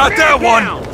Got that one!